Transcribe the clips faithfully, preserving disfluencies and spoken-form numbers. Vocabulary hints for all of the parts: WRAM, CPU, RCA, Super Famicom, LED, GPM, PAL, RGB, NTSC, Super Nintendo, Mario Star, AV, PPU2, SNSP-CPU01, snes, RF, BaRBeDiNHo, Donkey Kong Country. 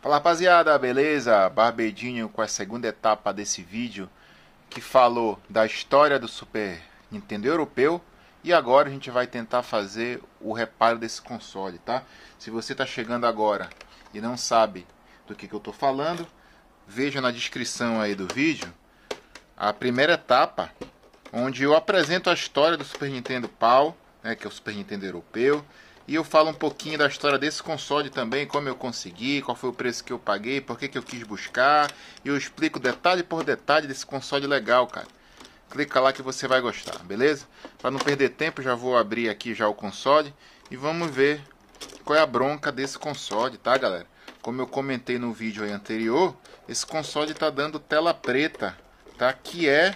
Fala rapaziada, beleza? BaRBeDinho com a segunda etapa desse vídeo que falou da história do Super Nintendo europeu, e agora a gente vai tentar fazer o reparo desse console, tá? Se você está chegando agora e não sabe do que, que eu estou falando, veja na descrição aí do vídeo a primeira etapa onde eu apresento a história do Super Nintendo P A L, né, que é o Super Nintendo europeu. E eu falo um pouquinho da história desse console também, como eu consegui, qual foi o preço que eu paguei, por que que eu quis buscar. E eu explico detalhe por detalhe desse console legal, cara. Clica lá que você vai gostar, beleza? Para não perder tempo, já vou abrir aqui já o console. E vamos ver qual é a bronca desse console, tá galera? Como eu comentei no vídeo aí anterior, esse console tá dando tela preta, tá? Que é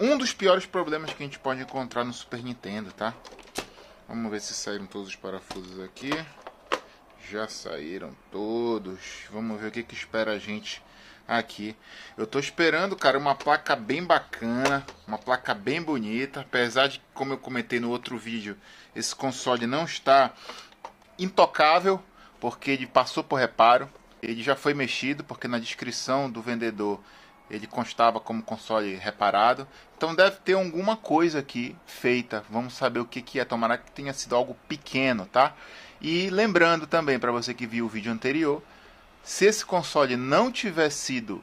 um dos piores problemas que a gente pode encontrar no Super Nintendo, tá? Vamos ver se saíram todos os parafusos aqui. Já saíram todos. Vamos ver o que, que espera a gente aqui. Eu tô esperando, cara, uma placa bem bacana. Uma placa bem bonita. Apesar de, como eu comentei no outro vídeo, esse console não está intocável, porque ele passou por reparo. Ele já foi mexido, porque na descrição do vendedor ele constava como console reparado. Então deve ter alguma coisa aqui feita. Vamos saber o que, que é. Tomara que tenha sido algo pequeno, tá? E lembrando também, para você que viu o vídeo anterior, se esse console não tiver sido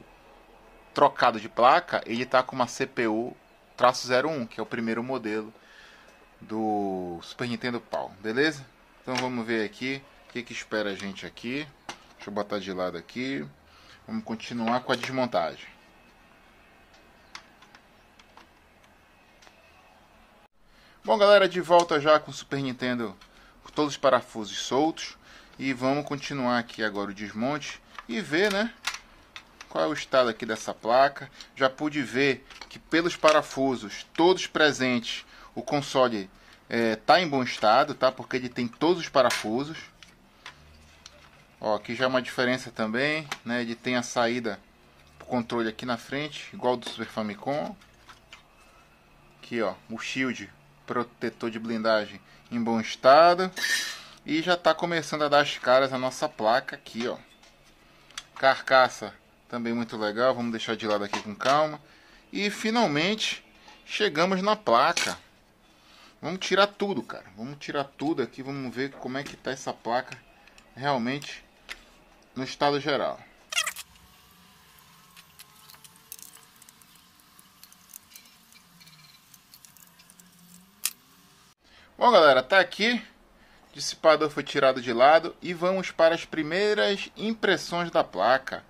trocado de placa, ele está com uma C P U zero um, que é o primeiro modelo do Super Nintendo P A L, beleza? Então vamos ver aqui o que, que espera a gente aqui. Deixa eu botar de lado aqui. Vamos continuar com a desmontagem. Bom galera, de volta já com o Super Nintendo, com todos os parafusos soltos. E vamos continuar aqui agora o desmonte e ver, né, qual é o estado aqui dessa placa. Já pude ver que pelos parafusos todos presentes o console é, tá em bom estado, tá? Porque ele tem todos os parafusos. Ó, aqui já é uma diferença também, né? Ele tem a saída pro controle aqui na frente, igual do Super Famicom. Aqui ó, o shield, protetor de blindagem em bom estado. E já está começando a dar as caras a nossa placa aqui, ó. Carcaça também muito legal. Vamos deixar de lado aqui com calma. E finalmente chegamos na placa. Vamos tirar tudo, cara. Vamos tirar tudo aqui. Vamos ver como é que está essa placa realmente no estado geral. Bom galera, tá aqui, o dissipador foi tirado de lado e vamos para as primeiras impressões da placa.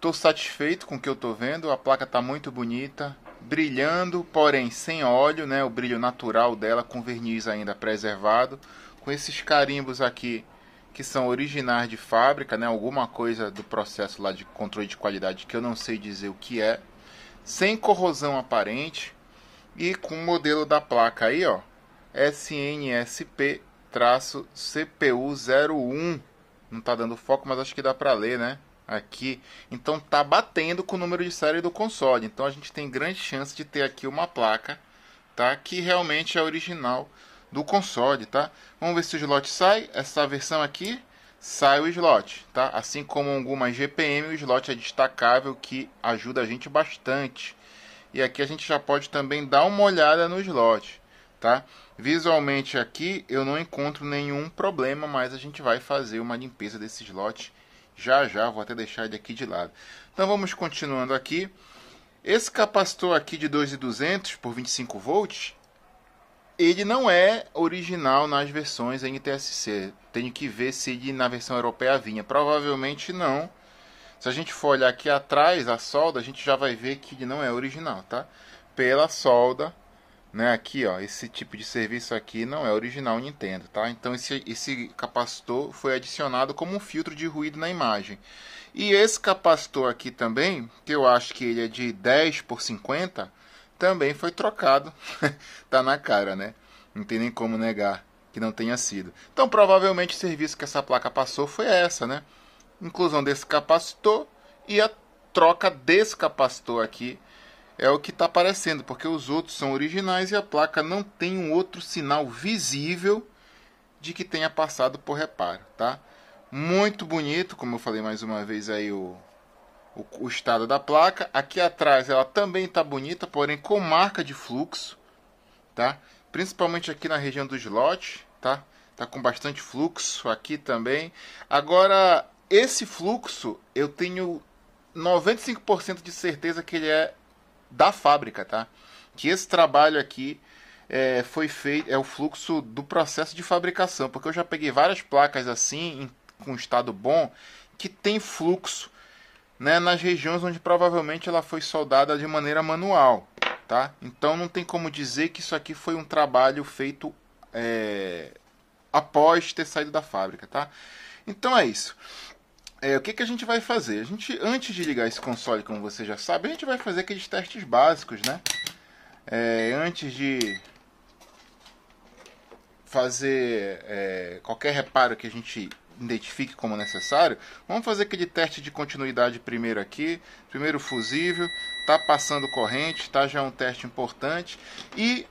Tô satisfeito com o que eu tô vendo, a placa tá muito bonita, brilhando, porém sem óleo, né? O brilho natural dela, com verniz ainda preservado, com esses carimbos aqui que são originais de fábrica, né? Alguma coisa do processo lá de controle de qualidade que eu não sei dizer o que é, sem corrosão aparente e com o modelo da placa aí, ó. S N S P C P U zero um. Não tá dando foco, mas acho que dá para ler, né? Aqui. Então tá batendo com o número de série do console. Então a gente tem grande chance de ter aqui uma placa, tá? Que realmente é original do console, tá? Vamos ver se o slot sai. Essa versão aqui sai o slot, tá? Assim como algumas G P M, o slot é destacável, que ajuda a gente bastante. E aqui a gente já pode também dar uma olhada no slot, tá? Visualmente aqui eu não encontro nenhum problema, mas a gente vai fazer uma limpeza desse slot já já, vou até deixar ele aqui de lado. Então vamos continuando aqui. Esse capacitor aqui de dois mil e duzentos por vinte e cinco volts, ele não é original nas versões N T S C. Tenho que ver se ele na versão europeia vinha, provavelmente não. Se a gente for olhar aqui atrás, a solda, a gente já vai ver que ele não é original, tá? Pela solda, né? Aqui, ó, esse tipo de serviço aqui não é original Nintendo, tá? Então esse, esse capacitor foi adicionado como um filtro de ruído na imagem. E esse capacitor aqui também, que eu acho que ele é de dez por cinquenta, também foi trocado. Tá na cara, né? Não tem nem como negar que não tenha sido. Então provavelmente o serviço que essa placa passou foi essa, né? Inclusão desse capacitor e a troca desse capacitor aqui é o que está aparecendo, porque os outros são originais e a placa não tem um outro sinal visível de que tenha passado por reparo, tá? Muito bonito, como eu falei mais uma vez aí o, o, o estado da placa. Aqui atrás ela também está bonita, porém com marca de fluxo, tá? Principalmente aqui na região do slot, tá? Tá com bastante fluxo aqui também. Agora, esse fluxo eu tenho noventa e cinco por cento de certeza que ele é da fábrica, tá? Que esse trabalho aqui é, foi feito, é o fluxo do processo de fabricação, porque eu já peguei várias placas assim, em, com estado bom, que tem fluxo, né, nas regiões onde provavelmente ela foi soldada de maneira manual. Tá? Então não tem como dizer que isso aqui foi um trabalho feito é, após ter saído da fábrica, tá? Então é isso. É, o que, que a gente vai fazer? A gente, antes de ligar esse console, como você já sabe, a gente vai fazer aqueles testes básicos, né? É, antes de fazer é, qualquer reparo que a gente identifique como necessário, vamos fazer aquele teste de continuidade primeiro aqui, primeiro fusível, tá passando corrente, tá, já é um teste importante. E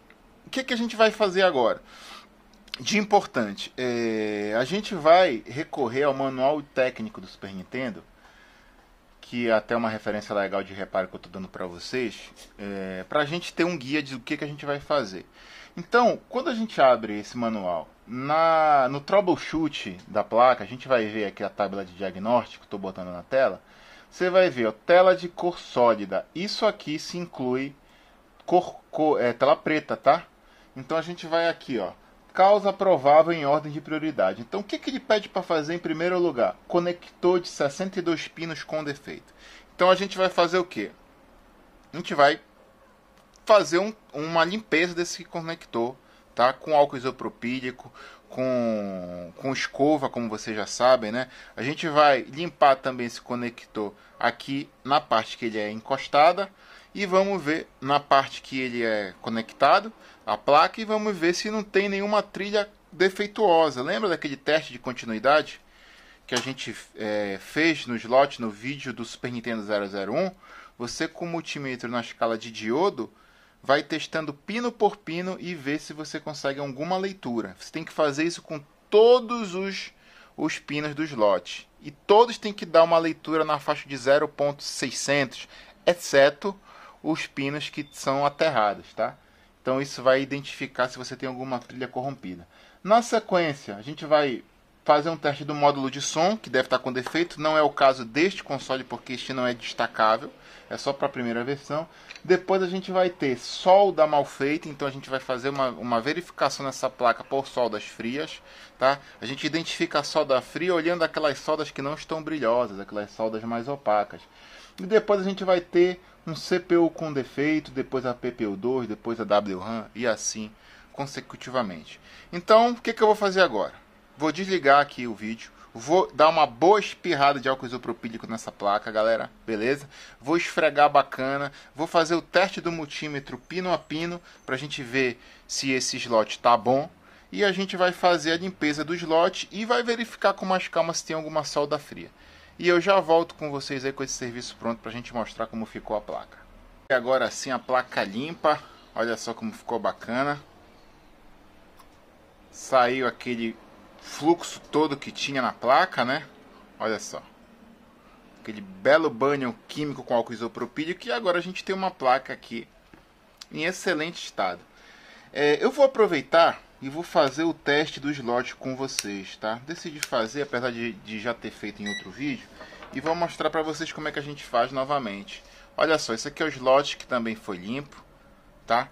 o que, que a gente vai fazer agora? De importante, é, a gente vai recorrer ao manual técnico do Super Nintendo, que é até uma referência legal de reparo que eu estou dando para vocês, é, para a gente ter um guia do que, que a gente vai fazer. Então, quando a gente abre esse manual, na, no troubleshoot da placa, a gente vai ver aqui a tabela de diagnóstico, estou botando na tela, você vai ver, ó, tela de cor sólida, isso aqui se inclui cor, cor, é, tela preta, tá? Então a gente vai aqui, ó, causa provável em ordem de prioridade. Então o que, que ele pede para fazer em primeiro lugar? Conector de sessenta e dois pinos com defeito. Então a gente vai fazer o que? A gente vai fazer um, uma limpeza desse conector, tá? Com álcool isopropílico, com, com escova, como vocês já sabem, né? A gente vai limpar também esse conector aqui na parte que ele é encostada e vamos ver na parte que ele é conectado, a placa, e vamos ver se não tem nenhuma trilha defeituosa. Lembra daquele teste de continuidade que a gente é, fez no slot, no vídeo do Super Nintendo zero zero um? Você com o multímetro na escala de diodo vai testando pino por pino e ver se você consegue alguma leitura. Você tem que fazer isso com todos os, os pinos do slot. E todos tem que dar uma leitura na faixa de zero ponto seiscentos, exceto os pinos que são aterrados, tá? Então isso vai identificar se você tem alguma trilha corrompida. Na sequência, a gente vai fazer um teste do módulo de som, que deve estar com defeito. Não é o caso deste console, porque este não é destacável. É só para a primeira versão. Depois a gente vai ter solda mal feita. Então a gente vai fazer uma, uma verificação nessa placa por soldas frias, tá? A gente identifica a solda fria olhando aquelas soldas que não estão brilhosas, aquelas soldas mais opacas. E depois a gente vai ter um C P U com defeito, depois a P P U dois, depois a W RAM e assim consecutivamente. Então o que, que eu vou fazer agora? Vou desligar aqui o vídeo, vou dar uma boa espirrada de álcool isopropílico nessa placa, galera, beleza? Vou esfregar bacana, vou fazer o teste do multímetro pino a pino, pra gente ver se esse slot tá bom. E a gente vai fazer a limpeza do slot e vai verificar com mais calma se tem alguma solda fria. E eu já volto com vocês aí com esse serviço pronto pra gente mostrar como ficou a placa. E agora sim a placa limpa, olha só como ficou bacana. Saiu aquele fluxo todo que tinha na placa, né? Olha só, aquele belo banho químico com álcool isopropílico. E agora a gente tem uma placa aqui em excelente estado. É, eu vou aproveitar e vou fazer o teste do slot com vocês, tá? Decidi fazer, apesar de, de já ter feito em outro vídeo, e vou mostrar para vocês como é que a gente faz novamente. Olha só, esse aqui é o slot que também foi limpo, tá?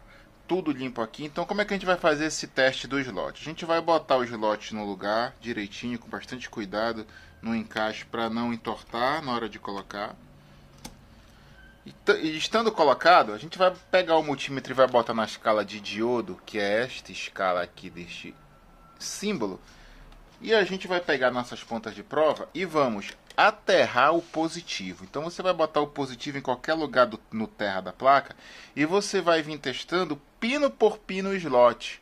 Tudo limpo aqui. Então como é que a gente vai fazer esse teste do slot? A gente vai botar o slot no lugar direitinho, com bastante cuidado no encaixe para não entortar na hora de colocar. E, e estando colocado, a gente vai pegar o multímetro e vai botar na escala de diodo, que é esta escala aqui deste símbolo. E a gente vai pegar nossas pontas de prova e vamos aterrar o positivo. Então você vai botar o positivo em qualquer lugar do, no terra da placa e você vai vir testando pino por pino o slot.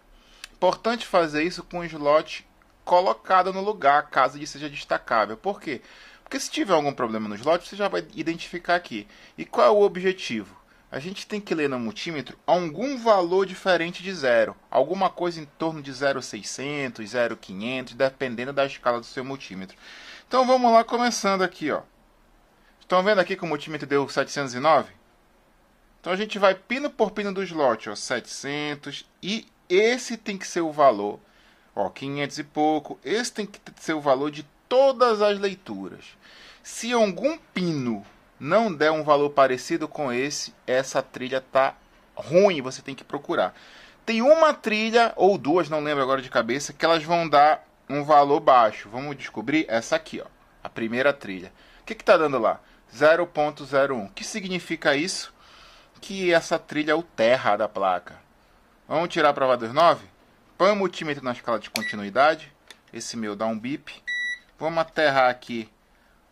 Importante fazer isso com o slot colocado no lugar, caso ele seja destacável. Por quê? Porque se tiver algum problema no slot, você já vai identificar aqui. E qual é o objetivo? A gente tem que ler no multímetro algum valor diferente de zero. Alguma coisa em torno de zero vírgula seiscentos, zero vírgula quinhentos, dependendo da escala do seu multímetro. Então vamos lá, começando aqui, ó. Estão vendo aqui que o multímetro deu setecentos e nove? Então a gente vai pino por pino do slot, ó, setecentos. E esse tem que ser o valor, ó, quinhentos e pouco. Esse tem que ser o valor de todas as leituras. Se algum pino não der um valor parecido com esse, essa trilha tá ruim, você tem que procurar. Tem uma trilha, ou duas, não lembro agora de cabeça, que elas vão dar um valor baixo. Vamos descobrir essa aqui, ó, a primeira trilha. O que que tá dando lá? zero ponto zero um. O que significa isso? Que essa trilha é o terra da placa. Vamos tirar a prova dos nove? Põe o multímetro na escala de continuidade. Esse meu dá um bip. Vamos aterrar aqui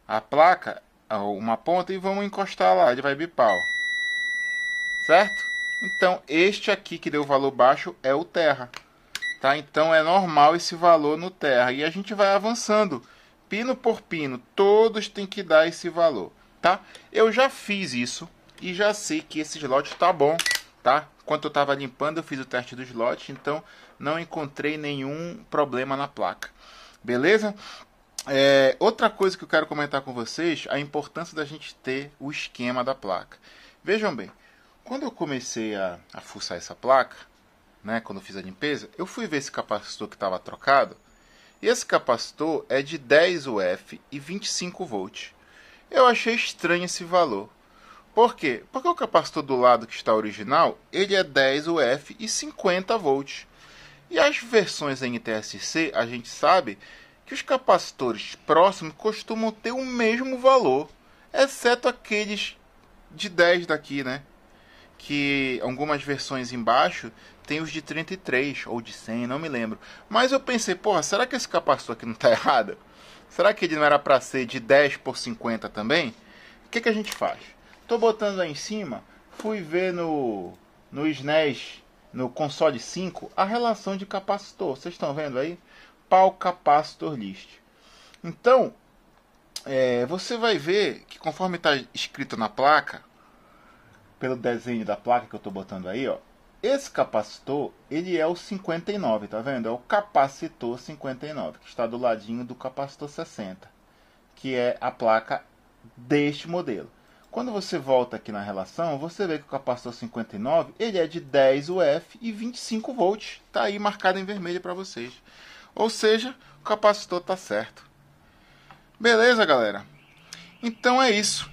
a placa, uma ponta, e vamos encostar lá, ele vai bipar, ó. Certo? Então este aqui que deu valor baixo é o terra, tá? Então é normal esse valor no terra, e a gente vai avançando pino por pino, todos tem que dar esse valor, tá? Eu já fiz isso e já sei que esse slot tá bom, tá? Enquanto eu estava limpando, eu fiz o teste do slot, então não encontrei nenhum problema na placa, beleza? É, outra coisa que eu quero comentar com vocês, a importância da gente ter o esquema da placa. Vejam bem, quando eu comecei a, a fuçar essa placa, né, quando eu fiz a limpeza, eu fui ver esse capacitor que estava trocado. E esse capacitor é de dez U F e vinte e cinco volts. Eu achei estranho esse valor. Por quê? Porque o capacitor do lado que está original, ele é dez U F e cinquenta volts. E as versões da N T S C, a gente sabe que os capacitores próximos costumam ter o mesmo valor, exceto aqueles de dez daqui, né? Que algumas versões embaixo tem os de trinta e três ou de cem, não me lembro. Mas eu pensei, porra, será que esse capacitor aqui não está errado? Será que ele não era para ser de dez por cinquenta também? O que que a gente faz? Tô botando lá em cima, fui ver no, no S N E S, no console cinco, a relação de capacitor. Vocês estão vendo aí? Pau capacitor list. Então é, você vai ver que conforme está escrito na placa, pelo desenho da placa que eu estou botando aí, ó, esse capacitor ele é o cinquenta e nove, tá vendo? É o capacitor cinquenta e nove, que está do ladinho do capacitor sessenta, que é a placa deste modelo. Quando você volta aqui na relação, você vê que o capacitor cinquenta e nove ele é de dez U F e vinte e cinco volts, tá aí marcado em vermelho para vocês. Ou seja, o capacitor tá certo. Beleza, galera? Então é isso.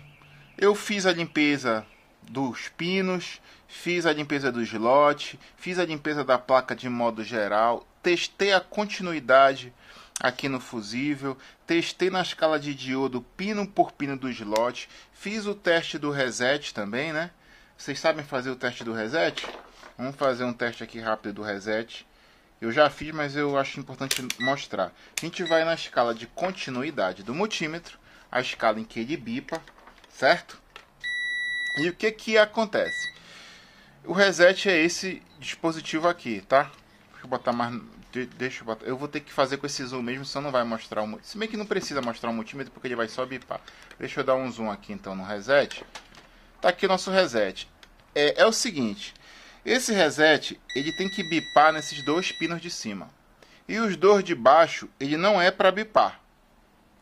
Eu fiz a limpeza dos pinos, fiz a limpeza do slot, fiz a limpeza da placa de modo geral, testei a continuidade aqui no fusível, testei na escala de diodo pino por pino do slot, fiz o teste do reset também, né? Vocês sabem fazer o teste do reset? Vamos fazer um teste aqui rápido do reset. Eu já fiz, mas eu acho importante mostrar. A gente vai na escala de continuidade do multímetro, a escala em que ele bipa, certo? E o que que acontece? O reset é esse dispositivo aqui, tá? Deixa eu botar mais... Deixa eu, botar... eu vou ter que fazer com esse zoom mesmo, senão não vai mostrar o... Se bem que não precisa mostrar o multímetro, porque ele vai só bipar. Deixa eu dar um zoom aqui, então, no reset. Tá aqui o nosso reset. É, é o seguinte... Esse reset, ele tem que bipar nesses dois pinos de cima. E os dois de baixo, ele não é para bipar.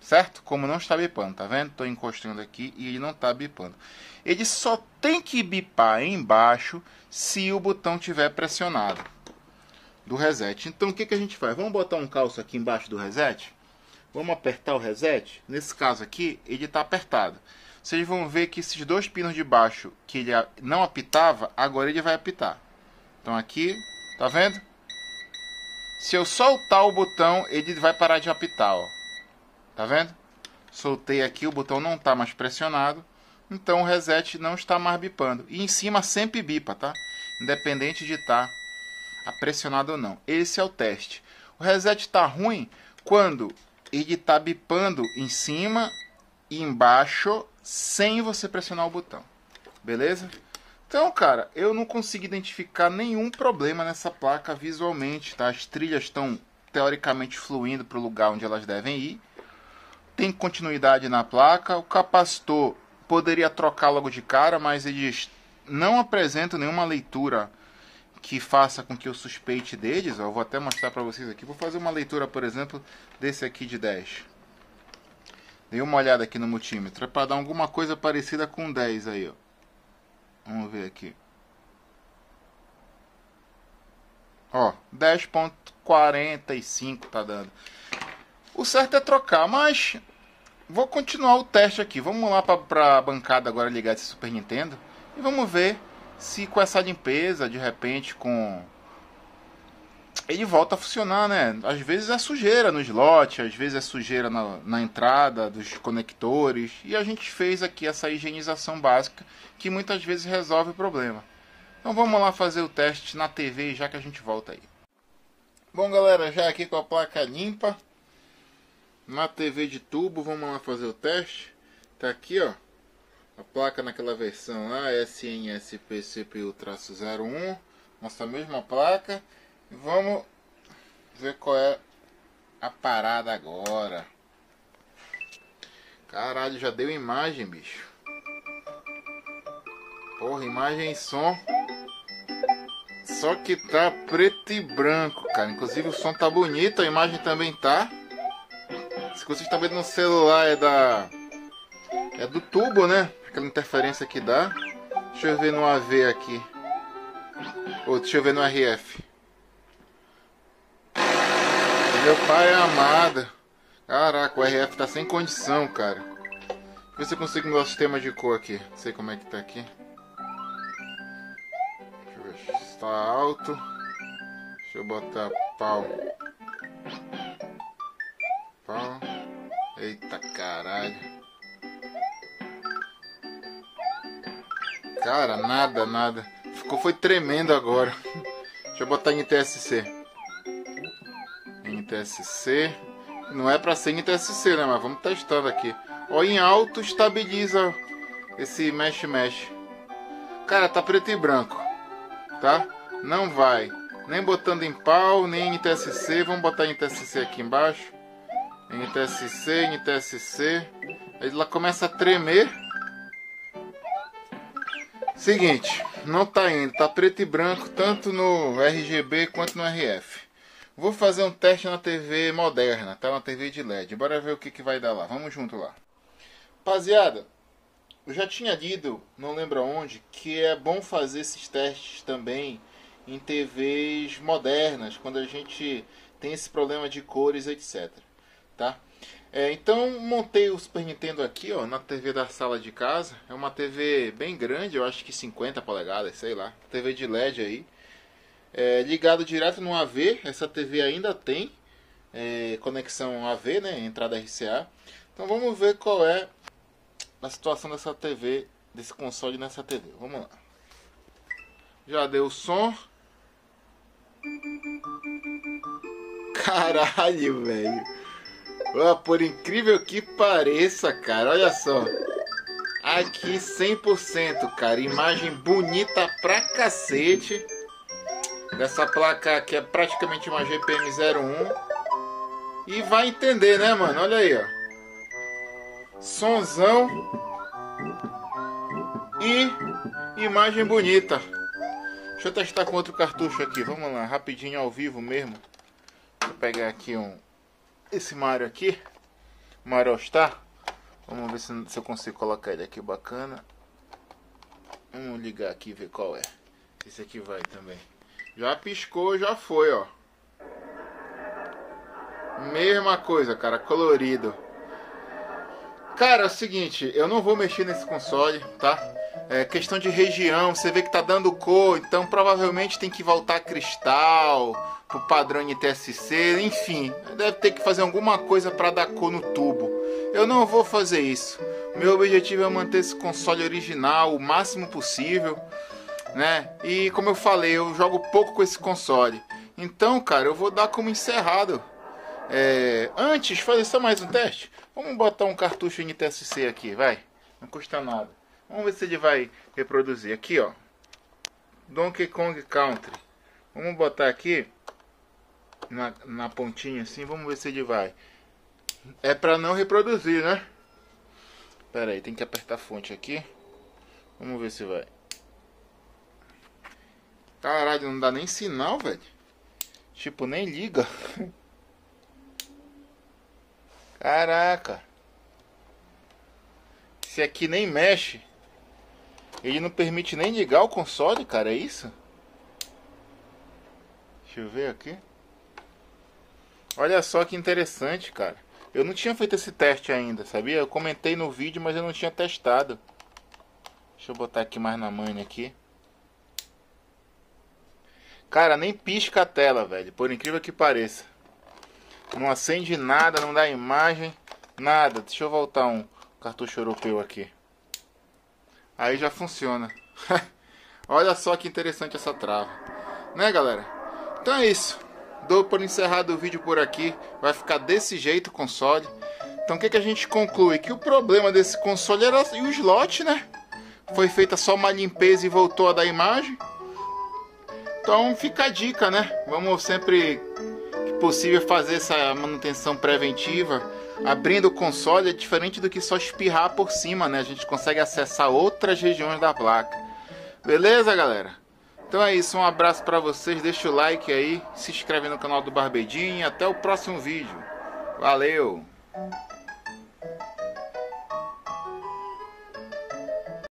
Certo? Como não está bipando, tá vendo? Estou encostando aqui e ele não está bipando. Ele só tem que bipar embaixo se o botão estiver pressionado do reset. Então o que que a gente faz? Vamos botar um calço aqui embaixo do reset? Vamos apertar o reset? Nesse caso aqui, ele está apertado. Vocês vão ver que esses dois pinos de baixo que ele não apitava, agora ele vai apitar. Então aqui, tá vendo? Se eu soltar o botão, ele vai parar de apitar, ó. Tá vendo? Soltei aqui, o botão não tá mais pressionado. então o reset não está mais bipando. E em cima sempre bipa, tá? Independente de estar pressionado ou não. Esse é o teste. O reset está ruim quando ele está bipando em cima e embaixo sem você pressionar o botão. Beleza? Então, cara, eu não consigo identificar nenhum problema nessa placa visualmente, tá? As trilhas estão teoricamente fluindo para o lugar onde elas devem ir. Tem continuidade na placa. O capacitor poderia trocar logo de cara, mas eles não apresentam nenhuma leitura que faça com que eu suspeite deles. Eu vou até mostrar para vocês aqui. Vou fazer uma leitura, por exemplo, desse aqui de dez. Dei uma olhada aqui no multímetro. É para dar alguma coisa parecida com dez aí, ó. Vamos ver aqui. Ó, dez ponto quarenta e cinco tá dando. O certo é trocar, mas vou continuar o teste aqui. Vamos lá para a bancada agora ligar esse Super Nintendo. E vamos ver se com essa limpeza, de repente, com... ele volta a funcionar, né? Às vezes é sujeira no slot, às vezes é sujeira na, na entrada dos conectores. E a gente fez aqui essa higienização básica, que muitas vezes resolve o problema. Então vamos lá fazer o teste na T V, já que a gente volta aí. Bom, galera, já aqui com a placa limpa, na T V de tubo, vamos lá fazer o teste. Tá aqui, ó, a placa naquela versão lá, S N S P C P U zero um, nossa mesma placa. Vamos ver qual é a parada agora. Caralho, já deu imagem, bicho. Porra, imagem e som. Só que tá preto e branco, cara. Inclusive o som tá bonito, a imagem também tá. Se vocês estão vendo no celular é da... é do tubo, né? Aquela interferência que dá. Deixa eu ver no A V aqui. Ou deixa eu ver no R F. Meu pai amado. Caraca, o R F tá sem condição, cara. Deixa eu ver se eu consigo mudar o sistema de cor aqui. Não sei como é que tá aqui. Deixa eu ver se tá alto. Deixa eu botar pau. Pau. Eita caralho. Cara, nada, nada. Ficou, foi tremendo agora. Deixa eu botar N T S C. N T S C, não é para ser N T S C, né? Mas vamos testando aqui. Ó, em alto estabiliza esse mesh mesh. Cara, tá preto e branco, tá? Não vai nem botando em pau, nem N T S C. Vamos botar N T S C aqui embaixo. N T S C, N T S C. Aí ela começa a tremer. Seguinte, não tá indo, tá preto e branco tanto no R G B quanto no R F. Vou fazer um teste na T V moderna, tá? Na T V de L E D. Bora ver o que, que vai dar lá. Vamos junto lá. Rapaziada, eu já tinha lido, não lembro aonde, que é bom fazer esses testes também em T Vs modernas, quando a gente tem esse problema de cores, etcétera. Tá? É, então, montei o Super Nintendo aqui, ó, na T V da sala de casa. É uma T V bem grande, eu acho que cinquenta polegadas, sei lá. T V de L E D aí. É, ligado direto no A V, essa T V ainda tem é, conexão A V, né, entrada R C A. Então vamos ver qual é a situação dessa T V, desse console nessa T V. Vamos lá. Já deu o som. Caralho, velho. Oh, por incrível que pareça, cara, olha só. Aqui cem por cento, cara. Imagem bonita pra cacete. Dessa placa que é praticamente uma G P M zero um. E vai entender, né, mano? Olha aí, ó. Sonzão. E imagem bonita. Deixa eu testar com outro cartucho aqui. Vamos lá, rapidinho, ao vivo mesmo. Vou pegar aqui um... esse Mario aqui. Mario Star. Vamos ver se, se eu consigo colocar ele aqui bacana. Vamos ligar aqui e ver qual é. Esse aqui vai também. Já piscou, já foi, ó. Mesma coisa, cara, colorido. Cara, é o seguinte, eu não vou mexer nesse console, tá? É questão de região, você vê que tá dando cor, então provavelmente tem que voltar cristal, pro padrão N T S C, enfim. Deve ter que fazer alguma coisa pra dar cor no tubo. Eu não vou fazer isso. Meu objetivo é manter esse console original o máximo possível, né? E como eu falei, eu jogo pouco com esse console. Então, cara, eu vou dar como encerrado. É... Antes, fazer só mais um teste. Vamos botar um cartucho N T S C aqui, vai. Não custa nada. Vamos ver se ele vai reproduzir. Aqui, ó. Donkey Kong Country. Vamos botar aqui na, na pontinha assim. Vamos ver se ele vai. É pra não reproduzir, né? Pera aí, tem que apertar a fonte aqui. Vamos ver se vai. Caralho, não dá nem sinal, velho. Tipo, nem liga. Caraca. Esse aqui nem mexe. Ele não permite nem ligar o console, cara, é isso? Deixa eu ver aqui. Olha só que interessante, cara. Eu não tinha feito esse teste ainda, sabia? Eu comentei no vídeo, mas eu não tinha testado. Deixa eu botar aqui mais na manha aqui. Cara, nem pisca a tela, velho. Por incrível que pareça. Não acende nada, não dá imagem. Nada. Deixa eu voltar um cartucho europeu aqui. Aí já funciona. Olha só que interessante essa trava. Né, galera? Então é isso. Dou por encerrado o vídeo por aqui. Vai ficar desse jeito o console. Então o que, que a gente conclui? Que o problema desse console era o slot, né? Foi feita só uma limpeza e voltou a dar imagem. Então fica a dica, né? Vamos sempre que possível fazer essa manutenção preventiva. Abrindo o console é diferente do que só espirrar por cima, né? A gente consegue acessar outras regiões da placa. Beleza, galera? Então é isso, um abraço para vocês, deixa o like aí, se inscreve no canal do BaRBeDiN, até o próximo vídeo. Valeu!